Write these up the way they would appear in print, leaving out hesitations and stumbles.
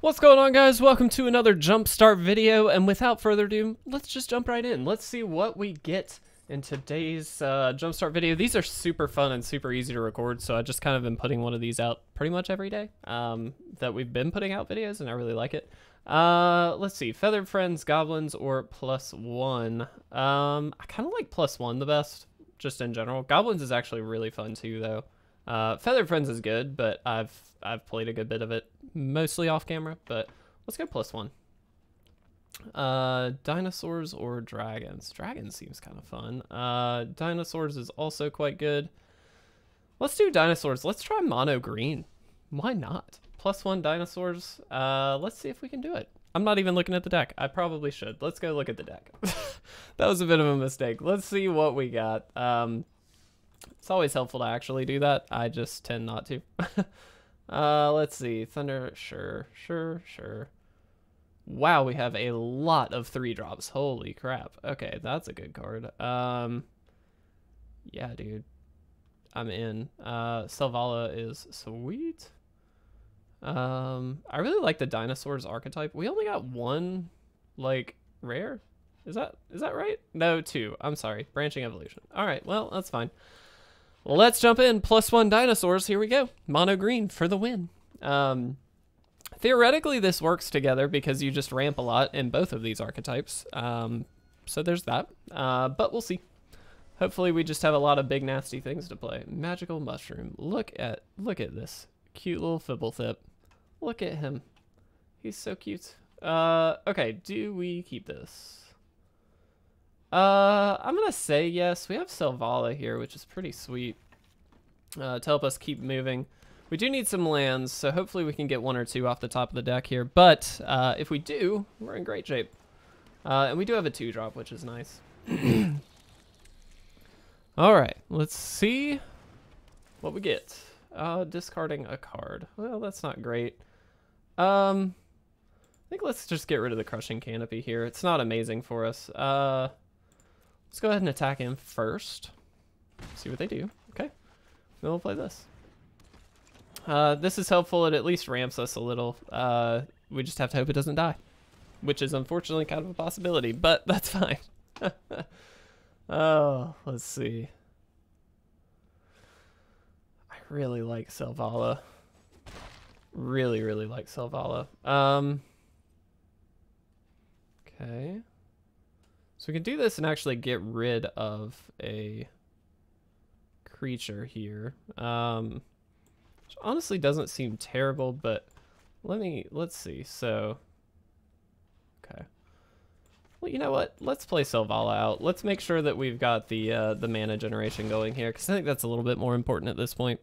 What's going on, guys? Welcome to another Jumpstart video, and without further ado, let's just jump right in. Let's see what we get in today's Jumpstart video. These are super fun and super easy to record, so I just kind of been putting one of these out pretty much every day that we've been putting out videos, and I really like it. Let's see, Feathered Friends, Goblins, or +1. I kind of like +1 the best, just in general. Goblins is actually really fun too, though. Feathered Friends is good, but I've played a good bit of it, mostly off camera, but let's go +1. Dinosaurs or dragons? Dragons seems kind of fun. Dinosaurs is also quite good. Let's do dinosaurs. Let's try mono green. Why not? +1 dinosaurs. Let's see if we can do it. I'm not even looking at the deck. I probably should. Let's go look at the deck. That was a bit of a mistake. Let's see what we got. It's always helpful to actually do that. I just tend not to. Let's see. Thunder. Sure. Wow, we have a lot of 3-drops. Holy crap. Okay, that's a good card. Yeah, dude. I'm in. Selvala is sweet. I really like the dinosaurs archetype. We only got one, like, rare. Is that right? No, 2. I'm sorry. Branching evolution. All right. Well, that's fine. Let's jump in. +1 dinosaurs. Here we go. Mono green for the win. Theoretically, this works together because you just ramp a lot in both of these archetypes. So there's that. But we'll see. Hopefully, we just have a lot of big nasty things to play. Magical mushroom. Look at this cute little Fibblethip. Look at him. He's so cute. Okay. Do we keep this? I'm gonna say yes. We have Selvala here, which is pretty sweet to help us keep moving. We do need some lands, so hopefully we can get 1 or 2 off the top of the deck here, but if we do, we're in great shape. And we do have a 2-drop, which is nice. All right, let's see what we get. Discarding a card. Well, that's not great. I think let's just get rid of the Crushing Canopy here. It's not amazing for us. Let's go ahead and attack him first. See what they do. Okay. Then we'll play this. This is helpful. It at least ramps us a little. We just have to hope it doesn't die, which is unfortunately kind of a possibility, but that's fine. Oh, let's see. I really like Selvala. Really, really like Selvala. Okay, so we can do this and actually get rid of a creature here, which honestly doesn't seem terrible, but let's see. So, okay, well, you know what? Let's play Selvala out. Let's make sure that we've got the mana generation going here, because I think that's a little bit more important at this point.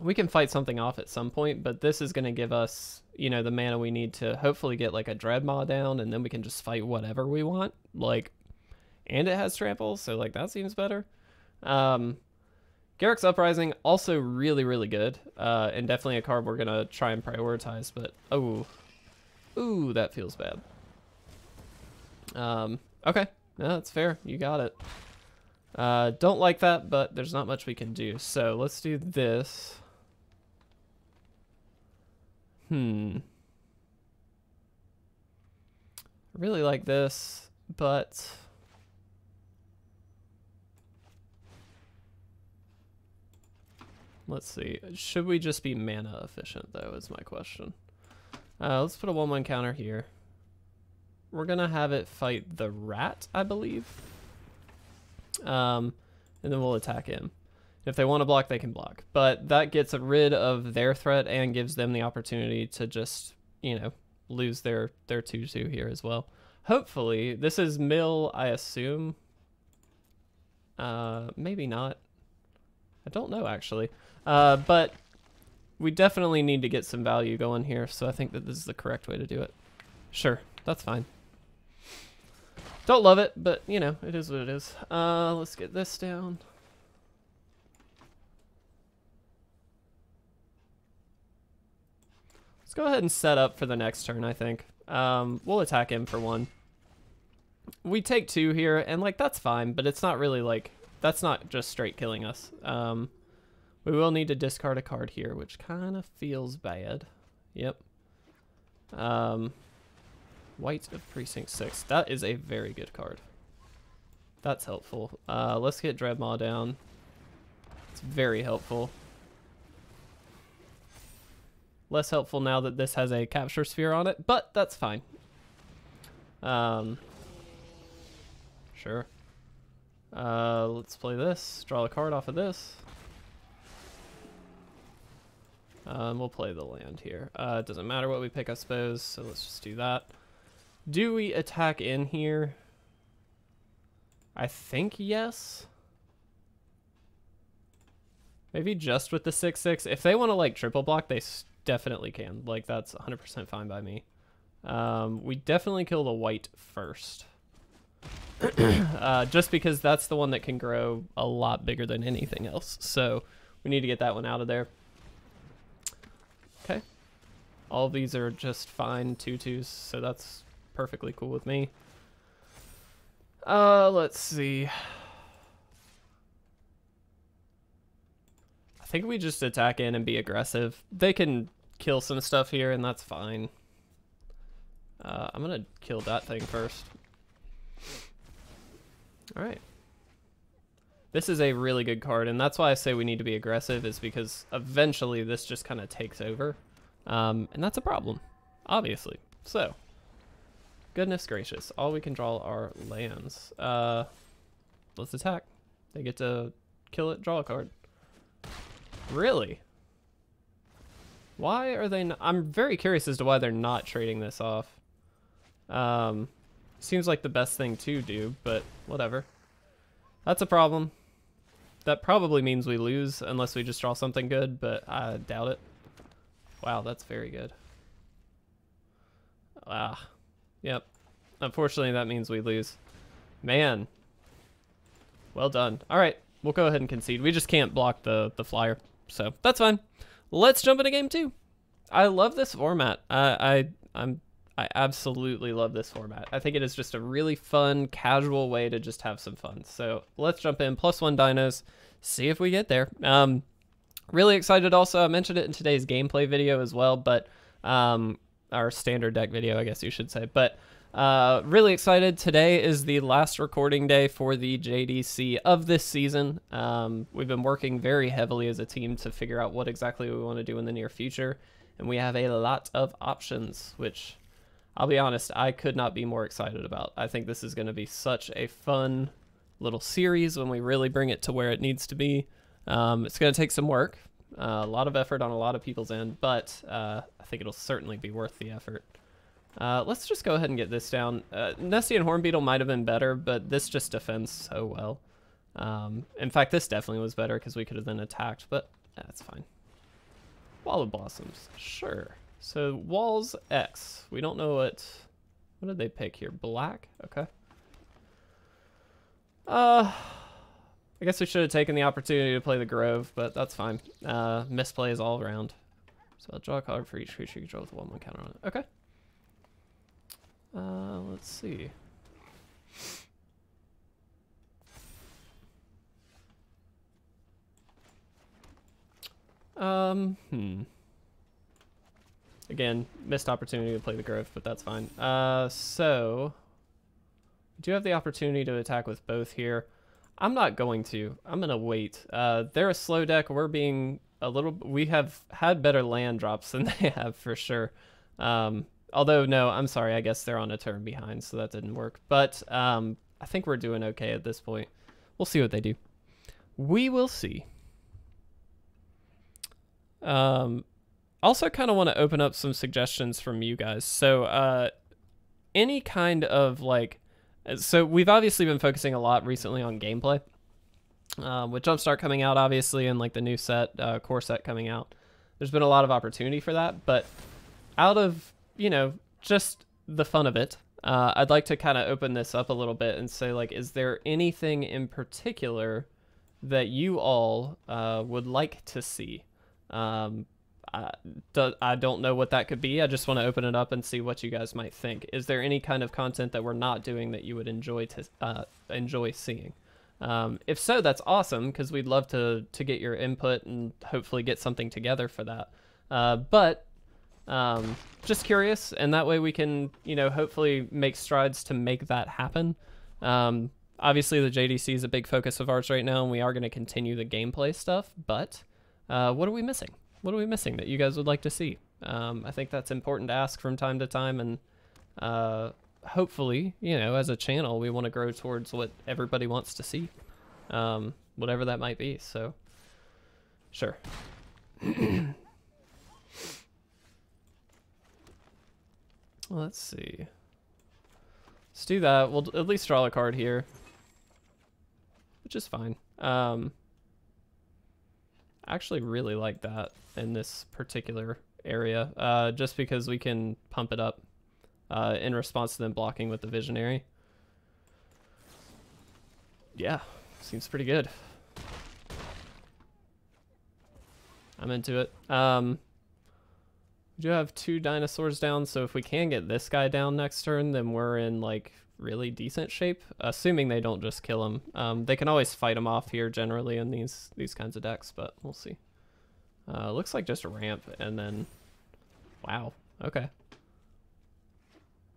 We can fight something off at some point, but this is going to give us, you know, the mana we need to hopefully get like a Dreadmaw down, and then we can just fight whatever we want. Like, and it has trample, so like that seems better. Garruk's Uprising also really, really good, and definitely a card we're going to try and prioritize. But ooh, that feels bad. Okay, no, that's fair. You got it. Don't like that, but there's not much we can do. So let's do this. I really like this, but let's see. Should we just be mana efficient, though, is my question. Let's put a 1/1 counter here. We're going to have it fight the rat, I believe. And then we'll attack him. If they want to block, they can block, but that gets rid of their threat and gives them the opportunity to just, you know, lose their 2/2 here as well. Hopefully this is mill, I assume. Maybe not. I don't know, actually. But we definitely need to get some value going here, so I think that this is the correct way to do it. Sure, that's fine. Don't love it, but, you know, it is what it is. Let's get this down. Let's go ahead and set up for the next turn, I think. We'll attack him for 1. We take 2 here, and, like, that's fine, but it's not really, like, that's not just straight killing us. We will need to discard a card here, which kind of feels bad. Yep. White of Precinct 6. That is a very good card. That's helpful. Let's get Dreadmaw down. It's very helpful. Less helpful now that this has a capture sphere on it, but that's fine. Sure. Let's play this. Draw a card off of this. We'll play the land here. It doesn't matter what we pick, I suppose, so let's just do that. Do we attack in here? I think yes. Maybe just with the 6/6. If they want to like triple block, they definitely can. Like that's 100% fine by me. We definitely kill the white first. Just because that's the one that can grow a lot bigger than anything else. So we need to get that one out of there. Okay. All these are just fine 2/2s, so that's perfectly cool with me. Let's see. I think we just attack in and be aggressive. They can kill some stuff here, and that's fine. I'm gonna kill that thing first. Alright. This is a really good card, and that's why I say we need to be aggressive, is because eventually this just kind of takes over. And that's a problem, obviously. So, goodness gracious, all we can draw are lands. Let's attack. They get to kill it, draw a card. Really? Why are they not? I'm very curious as to why they're not trading this off. Seems like the best thing to do, but whatever. That's a problem. That probably means we lose unless we just draw something good, but I doubt it. Wow, that's very good. Ah, yep. Unfortunately, that means we lose. Man. Well done. All right, we'll go ahead and concede. We just can't block the flyer, so that's fine. Let's jump into game two. I love this format. I absolutely love this format. I think it is just a really fun, casual way to just have some fun. So let's jump in. +1 dinos. See if we get there. Really excited also, I mentioned it in today's gameplay video as well, but our standard deck video, I guess you should say, but really excited. Today is the last recording day for the JDC of this season. We've been working very heavily as a team to figure out what exactly we want to do in the near future, and we have a lot of options, which I'll be honest, I could not be more excited about. I think this is going to be such a fun little series when we really bring it to where it needs to be. It's going to take some work, a lot of effort on a lot of people's end, but I think it'll certainly be worth the effort. Let's just go ahead and get this down. Nessie and Hornbeetle might have been better, but this just defends so well. In fact, this definitely was better because we could have then attacked, but that's fine. Wall of Blossoms, sure. So walls X. We don't know what did they pick here? Black? Okay. I guess we should have taken the opportunity to play the Grove, but that's fine. Misplays all around. So I'll draw a card for each creature you control with a 1/1 counter on it. Okay. Let's see. Again, missed opportunity to play the Grove, but that's fine. So we do have the opportunity to attack with both here. I'm not going to. I'm going to wait. They're a slow deck. We're being a little... We have had better land drops than they have, for sure. Although, no, I'm sorry. I guess they're on a turn behind, so that didn't work. But I think we're doing okay at this point. We'll see what they do. We will see. Also kind of want to open up some suggestions from you guys. So any kind of like... So we've obviously been focusing a lot recently on gameplay, with Jumpstart coming out, obviously, and like the new set, core set coming out. There's been a lot of opportunity for that, but out of, you know, just the fun of it, I'd like to kind of open this up a little bit and say, like, is there anything in particular that you all would like to see? I don't know what that could be. I just want to open it up and see what you guys might think. Is there any kind of content that we're not doing that you would enjoy to enjoy seeing? If so, that's awesome, because we'd love to get your input and hopefully get something together for that. But Just curious, and that way we can, you know, hopefully make strides to make that happen. Obviously the JDC is a big focus of ours right now, and we are going to continue the gameplay stuff, but what are we missing? What are we missing that you guys would like to see? I think that's important to ask from time to time, and hopefully, you know, as a channel, we want to grow towards what everybody wants to see, whatever that might be, so sure. Let's see. Let's do that. We'll at least draw a card here, which is fine. I actually really like that in this particular area, just because we can pump it up in response to them blocking with the Visionary. Yeah, seems pretty good. I'm into it. We do have two dinosaurs down, so if we can get this guy down next turn, then we're in, like, really decent shape, assuming they don't just kill him. They can always fight him off here generally in these kinds of decks, but we'll see. Looks like just a ramp, and then... Wow, okay.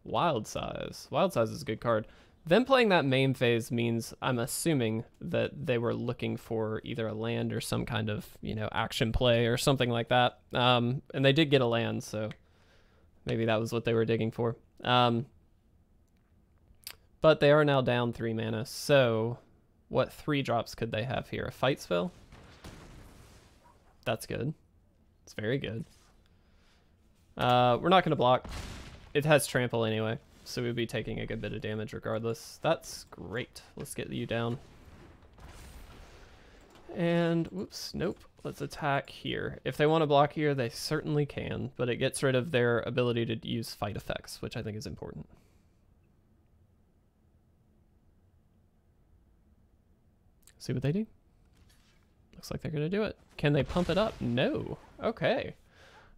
Wild Size. Wild Size is a good card. Them playing that main phase means I'm assuming that they were looking for either a land or some kind of, you know, action play or something like that. And they did get a land, so maybe that was what they were digging for. But they are now down 3 mana, so what 3 drops could they have here? A Fight Spell? That's good. It's very good. We're not going to block. It has Trample anyway. So we'll be taking a good bit of damage regardless. That's great. Let's get you down. And, whoops, nope. Let's attack here. If they want to block here, they certainly can, but it gets rid of their ability to use fight effects, which I think is important. See what they do? Looks like they're going to do it. Can they pump it up? No. Okay.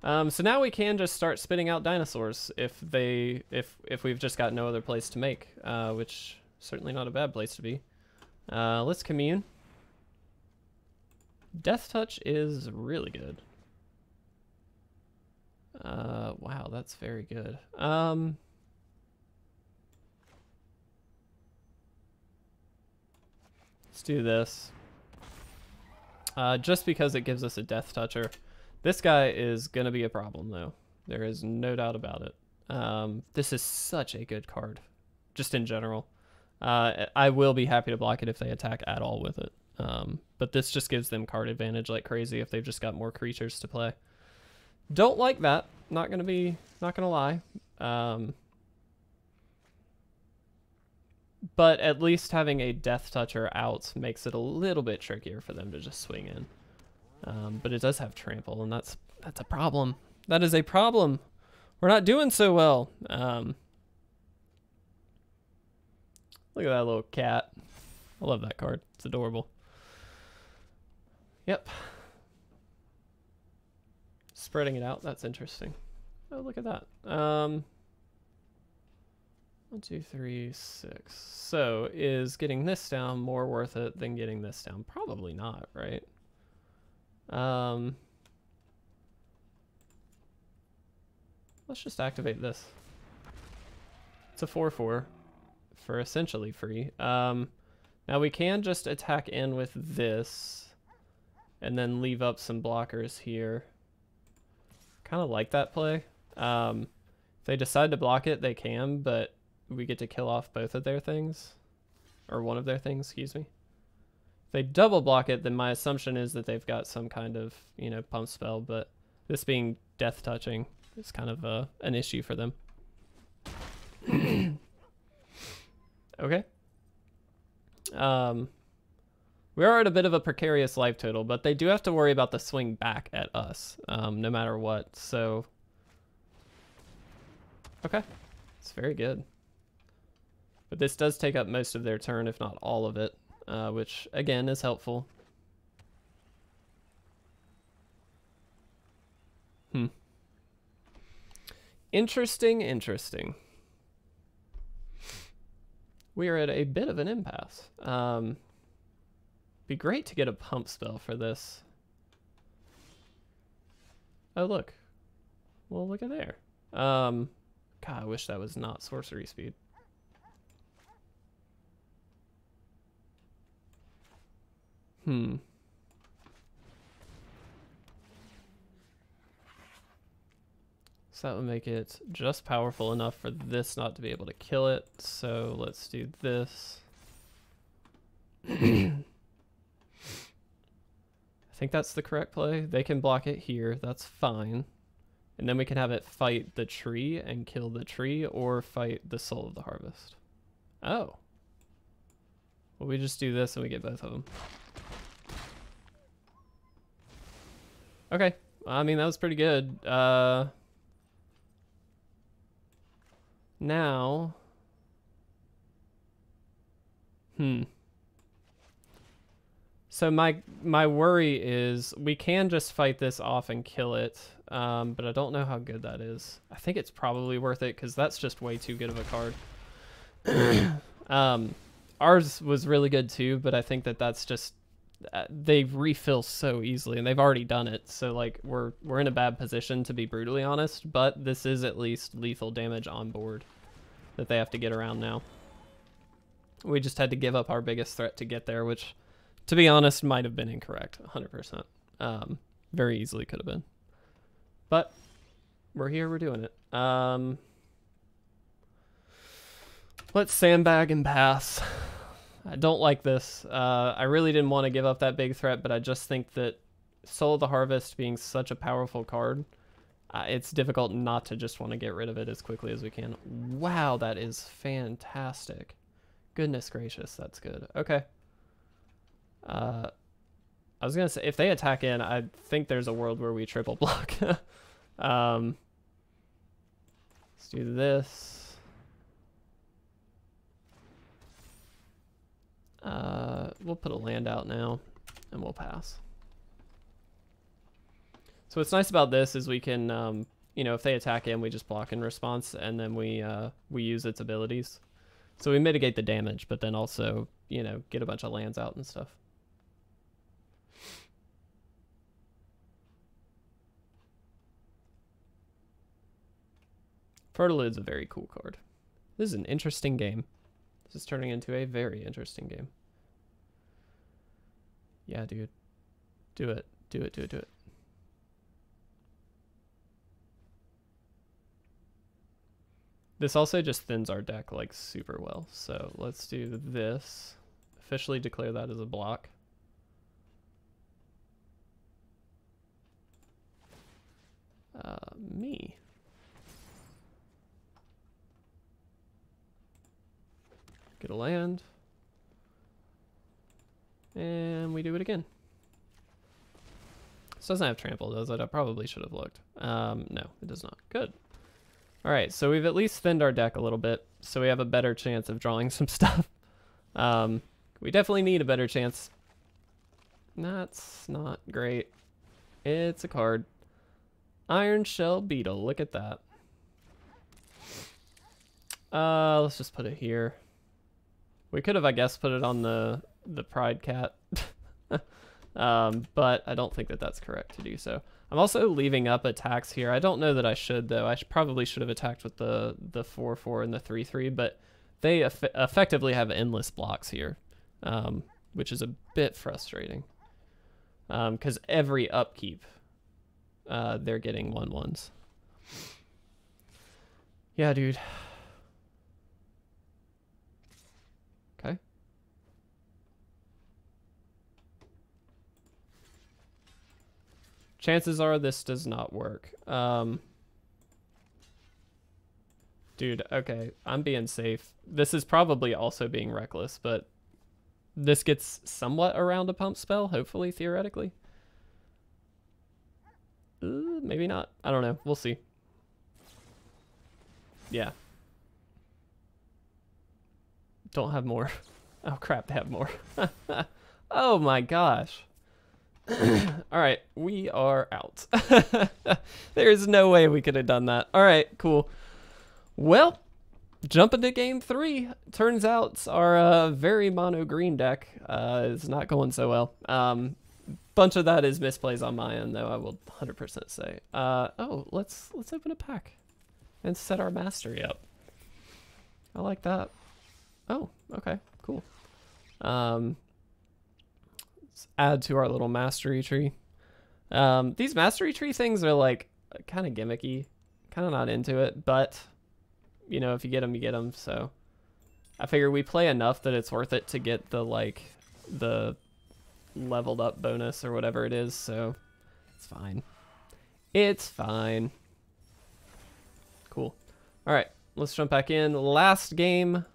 So now we can just start spitting out dinosaurs if we've just got no other place to make, which certainly not a bad place to be. Let's commune. Death Touch is really good. Wow, that's very good. Let's do this. Just because it gives us a Death Toucher. This guy is going to be a problem, though. There is no doubt about it. This is such a good card, just in general. I will be happy to block it if they attack at all with it. But this just gives them card advantage like crazy if they've just got more creatures to play. Don't like that. Not gonna lie. But at least having a Death Toucher out makes it a little bit trickier for them to just swing in. But it does have Trample, and that's a problem. That is a problem. We're not doing so well. Look at that little cat. I love that card. It's adorable. Yep. Spreading it out. That's interesting. Oh, look at that. 1, 2, 3, 6. So is getting this down more worth it than getting this down? Probably not, right? Let's just activate this. It's a 4/4 for essentially free. Now we can just attack in with this and then leave up some blockers here. Kind of like that play. If they decide to block it, they can, but we get to kill off both of their things, or one of their things, excuse me. If they double block it, then my assumption is that they've got some kind of, you know, pump spell, but this being death touching is kind of an issue for them. Okay. We are at a bit of a precarious life total, but they do have to worry about the swing back at us, no matter what, so... Okay. It's very good. But this does take up most of their turn, if not all of it. Which, again, is helpful. Interesting. We are at a bit of an impasse. Be great to get a pump spell for this. Oh, look. Well, look at there. God, I wish that was not sorcery speed. So that would make it just powerful enough for this not to be able to kill it. So let's do this. I think that's the correct play. They can block it here. That's fine. And then we can have it fight the tree and kill the tree, or fight the soul of the harvest. Oh. Well, we just do this and we get both of them. Okay. I mean, that was pretty good. Now. So my worry is we can just fight this off and kill it, but I don't know how good that is. I think it's probably worth it because that's just way too good of a card. Ours was really good too, but I think that that's just... they refill so easily, and they've already done it, so like we're in a bad position, to be brutally honest, but this is at least lethal damage on board that they have to get around now. We just had to give up our biggest threat to get there, which, to be honest, might have been incorrect 100%. Very easily could have been, but we're here, we're doing it. Let's sandbag and pass. I don't like this. I really didn't want to give up that big threat, but I just think that Soul of the Harvest being such a powerful card, it's difficult not to just want to get rid of it as quickly as we can. Wow, that is fantastic. Goodness gracious, that's good. Okay. I was going to say, if they attack in, I think there's a world where we triple block. Let's do this. We'll put a land out now and we'll pass. So what's nice about this is we can, you know, if they attack in, we just block in response, and then we use its abilities. So we mitigate the damage, but then also, you know, get a bunch of lands out and stuff. Fertilude's a very cool card. This is an interesting game. This is turning into a very interesting game. Yeah, dude. Do it. Do it, do it, do it. This also just thins our deck, like, super well. So let's do this. Officially declare that as a block. Me. Get a land. And we do it again. This doesn't have trample, does it? I probably should have looked. No, it does not. Good. Alright, so we've at least thinned our deck a little bit, so we have a better chance of drawing some stuff. We definitely need a better chance. That's not great. It's a card. Iron Shell Beetle. Look at that. Let's just put it here. We could have, I guess, put it on the Pride Cat, but I don't think that that's correct to do so. I'm also leaving up attacks here. I don't know that I should, though. I probably should have attacked with the 4-4 and the 3-3, but they effectively have endless blocks here, which is a bit frustrating, because every upkeep, they're getting 1-1s. Yeah, dude. Chances are this does not work. Dude, okay, I'm being safe. This is probably also being reckless, but this gets somewhat around a pump spell, hopefully, theoretically. Maybe not. I don't know. We'll see. Yeah. Don't have more. Oh, crap, they have more. Oh, my gosh. All right, we are out. There is no way we could have done that. All right, cool. Well, jumping to game three. Turns out our very mono green deck is not going so well. bunch of that is misplays on my end, though, I will 100% say. Oh, let's open a pack and set our mastery up. I like that. Oh, okay, cool. Let's add to our little mastery tree. These mastery tree things are like kind of gimmicky, kind of not into it, but you know, if you get them, you get them. So I figure we play enough that it's worth it to get the like the leveled up bonus or whatever it is. So it's fine. It's fine. Cool. All right, let's jump back in. Last game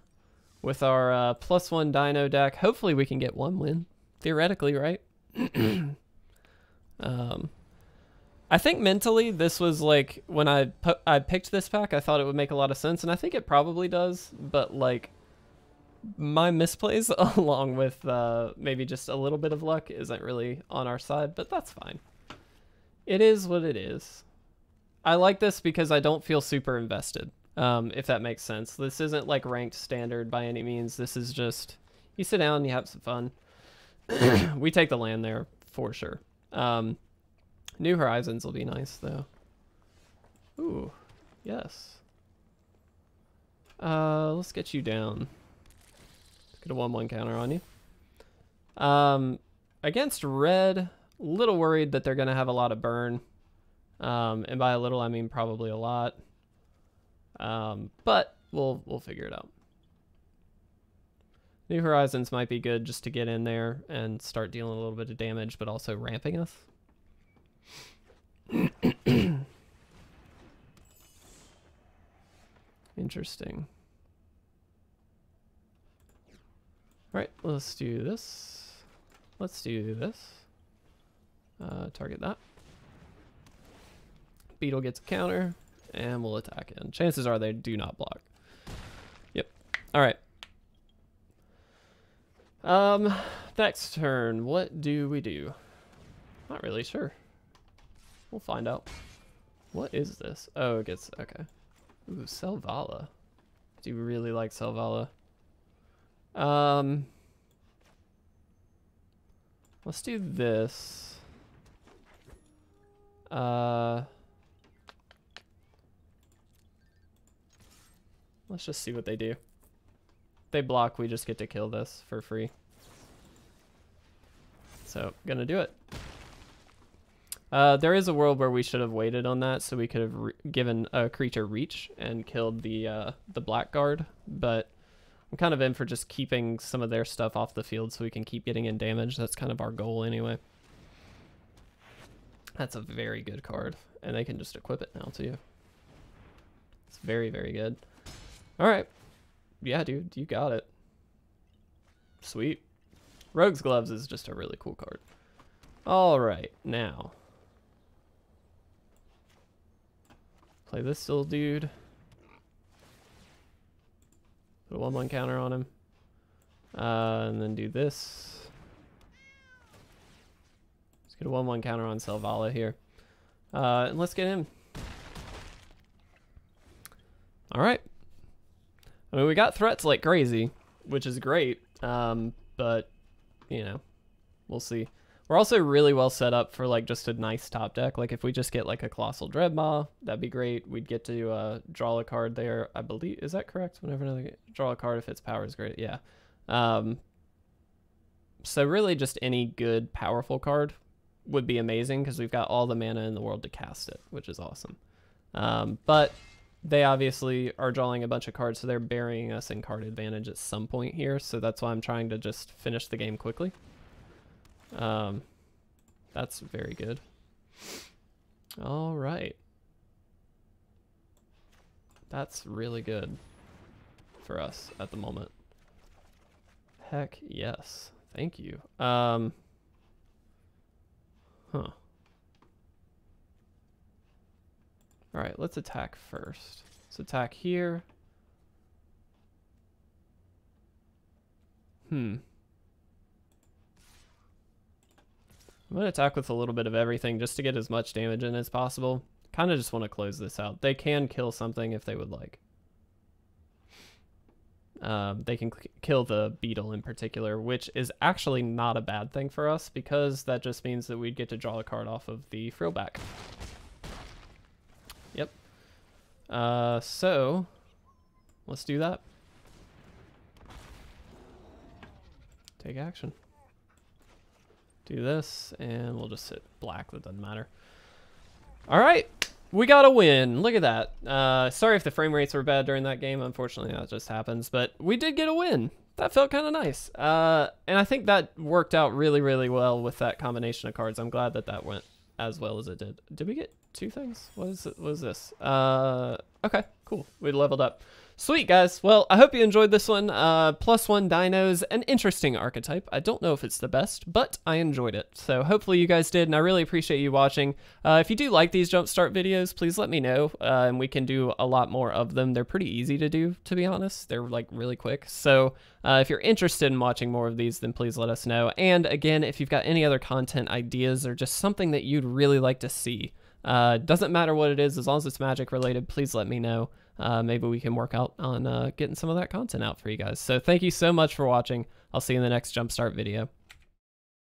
with our +1 dino deck. Hopefully we can get one win theoretically, right? I think mentally this was like when I picked this pack, I thought it would make a lot of sense, and I think it probably does, but like my misplays along with maybe just a little bit of luck isn't really on our side, but that's fine. It is what it is. I like this because I don't feel super invested, if that makes sense. This isn't like ranked standard by any means. This is just you sit down and you have some fun. We take the land there for sure. New Horizons will be nice though. Ooh, yes. Let's get you down. Let's get a 1/1 counter on you. Against red, little worried that they're gonna have a lot of burn. And by a little I mean probably a lot. But we'll figure it out. New Horizons might be good just to get in there and start dealing a little bit of damage, but also ramping us. Interesting. All right, let's do this. Let's do this. Target that. Beetle gets a counter, and we'll attack in. Chances are they do not block. Yep. All right. Next turn, what do we do? Not really sure. We'll find out. What is this? Oh, it gets, okay. Ooh, Selvala. I do really like Selvala. Let's do this. Let's just see what they do. They block, we just get to kill this for free. So gonna do it. There is a world where we should have waited on that, so we could have given a creature reach and killed the blackguard, but I'm kind of in for just keeping some of their stuff off the field so we can keep getting in damage. That's kind of our goal anyway. That's a very good card, and they can just equip it now too. It's very, very good. All right. Yeah, dude, you got it. Sweet. Rogue's Gloves is just a really cool card. All right, now. Play this little dude. Put a 1/1 counter on him. And then do this. Let's get a 1/1 counter on Selvala here. And let's get him. All right. I mean, we got threats like crazy, which is great, but, you know, we'll see. We're also really well set up for, like, just a nice top deck. Like, if we just get, like, a Colossal Dreadmaw, that'd be great. We'd get to draw a card there, I believe. Is that correct? Whenever another draw a card if its power is great, yeah. So really just any good, powerful card would be amazing because we've got all the mana in the world to cast it, which is awesome. But they obviously are drawing a bunch of cards, so they're burying us in card advantage at some point here, so that's why I'm trying to just finish the game quickly. That's very good. All right. That's really good for us at the moment. Heck yes. Thank you. Huh. All right, let's attack first. Let's attack here. I'm going to attack with a little bit of everything just to get as much damage in as possible. Kind of just want to close this out. They can kill something if they would like. They can kill the beetle in particular, which is actually not a bad thing for us, because that just means that we'd get to draw a card off of the frillback. Yep. So let's do that. Take action. Do this, and we'll just hit black. That doesn't matter. All right. We got a win. Look at that. Sorry if the frame rates were bad during that game. Unfortunately, that just happens. But we did get a win. That felt kind of nice. And I think that worked out really, really well with that combination of cards. I'm glad that that went as well as it did. Did we get two things? What is this? Okay, cool. We leveled up. Sweet, guys. Well, I hope you enjoyed this one. +1 dinos, an interesting archetype. I don't know if it's the best, but I enjoyed it. So hopefully you guys did, and I really appreciate you watching. If you do like these Jumpstart videos, please let me know, and we can do a lot more of them. They're pretty easy to do, to be honest. They're, like, really quick. So if you're interested in watching more of these, then please let us know. And, again, if you've got any other content ideas or just something that you'd really like to see, doesn't matter what it is, as long as it's magic-related, please let me know. Maybe we can work out on getting some of that content out for you guys. So thank you so much for watching. I'll see you in the next Jumpstart video.